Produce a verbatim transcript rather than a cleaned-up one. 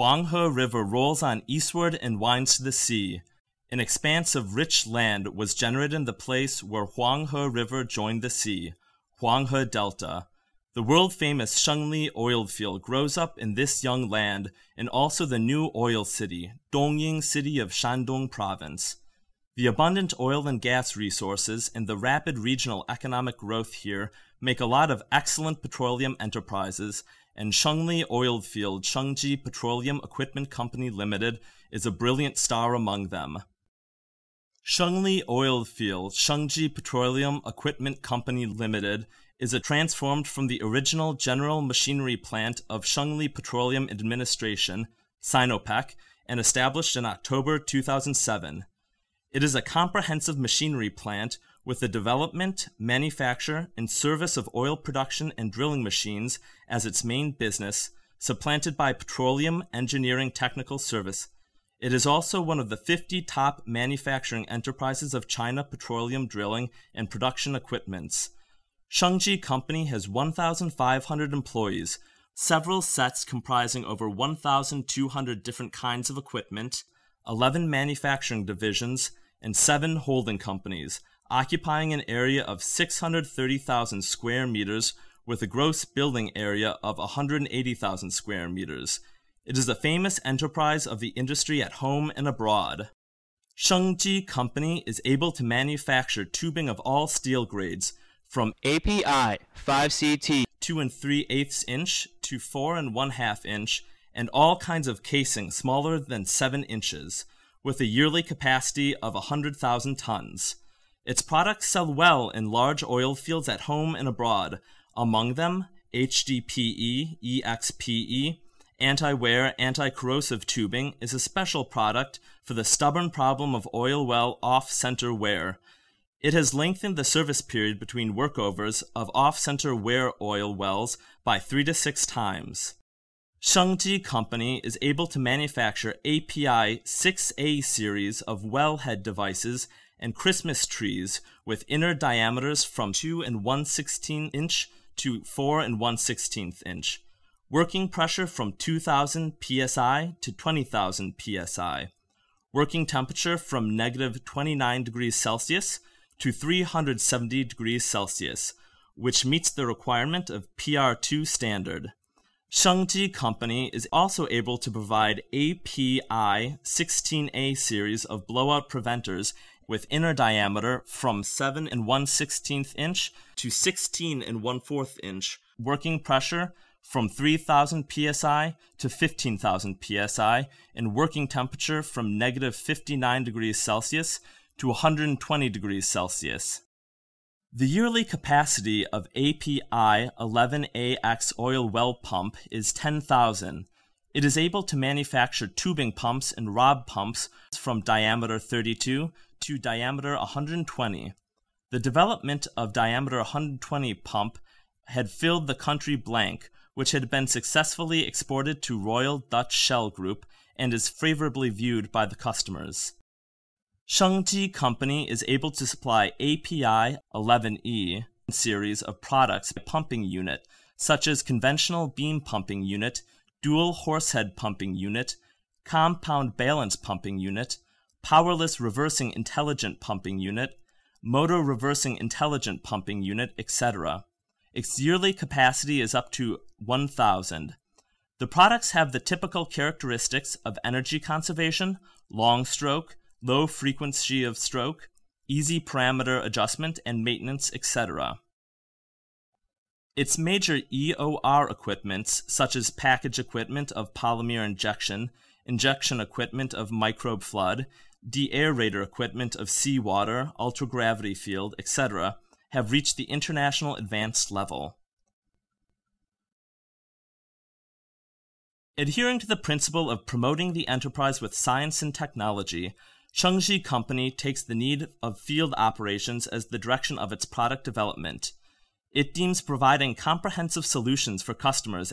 Huanghe River rolls on eastward and winds to the sea. An expanse of rich land was generated in the place where Huanghe River joined the sea, Huanghe Delta. The world-famous Shengli Oilfield grows up in this young land, and also the new oil city, Dongying City of Shandong Province. The abundant oil and gas resources and the rapid regional economic growth here make a lot of excellent petroleum enterprises, and Shengli Oilfield Shengji Petroleum Equipment Company Limited is a brilliant star among them. Shengli Oilfield Shengji Petroleum Equipment Company Limited is a transformed from the original General Machinery Plant of Shengli Petroleum Administration, Sinopec, and established in October two thousand seven. It is a comprehensive machinery plant with the development, manufacture, and service of oil production and drilling machines as its main business, supplanted by petroleum engineering technical service. It is also one of the fifty top manufacturing enterprises of China petroleum drilling and production equipments. Shengji Company has one thousand five hundred employees, several sets comprising over one thousand two hundred different kinds of equipment, eleven manufacturing divisions, and seven holding companies, occupying an area of six hundred thirty thousand square meters with a gross building area of one hundred eighty thousand square meters. It is a famous enterprise of the industry at home and abroad. Shengji Company is able to manufacture tubing of all steel grades, from A P I five C T two and three eighths inch to four and one half inch, and all kinds of casing smaller than seven inches, with a yearly capacity of one hundred thousand tons. Its products sell well in large oil fields at home and abroad, among them H D P E, E X P E, anti-wear, anti-corrosive tubing is a special product for the stubborn problem of oil well off-center wear. It has lengthened the service period between workovers of off-center wear oil wells by three to six times. Shengji Company is able to manufacture A P I six A series of wellhead devices and Christmas trees with inner diameters from two and one sixteenth inch to four and one sixteenth inch, working pressure from two thousand P S I to twenty thousand P S I, working temperature from negative twenty-nine degrees Celsius to three hundred seventy degrees Celsius, which meets the requirement of P R two standard. Shengji Company is also able to provide A P I sixteen A series of blowout preventers with inner diameter from seven and one sixteenth inch to sixteen and one fourth inch, working pressure from three thousand P S I to fifteen thousand P S I, and working temperature from negative fifty-nine degrees Celsius to one hundred twenty degrees Celsius. The yearly capacity of A P I eleven A x oil well pump is ten thousand. It is able to manufacture tubing pumps and rod pumps from diameter thirty-two to diameter one hundred twenty. The development of diameter one hundred twenty pump had filled the country blank, which had been successfully exported to Royal Dutch Shell Group and is favorably viewed by the customers. Shengji Company is able to supply A P I eleven E series of products by pumping unit, such as conventional beam pumping unit, dual horsehead pumping unit, compound balance pumping unit, powerless reversing intelligent pumping unit, motor reversing intelligent pumping unit, et cetera. Its yearly capacity is up to one thousand. The products have the typical characteristics of energy conservation, long stroke, low frequency of stroke, easy parameter adjustment and maintenance, et cetera. Its major E O R equipments, such as package equipment of polymer injection, injection equipment of microbe flood, deaerator equipment of seawater, ultragravity field, et cetera, have reached the international advanced level. Adhering to the principle of promoting the enterprise with science and technology, Shengji Company takes the need of field operations as the direction of its product development. It deems providing comprehensive solutions for customers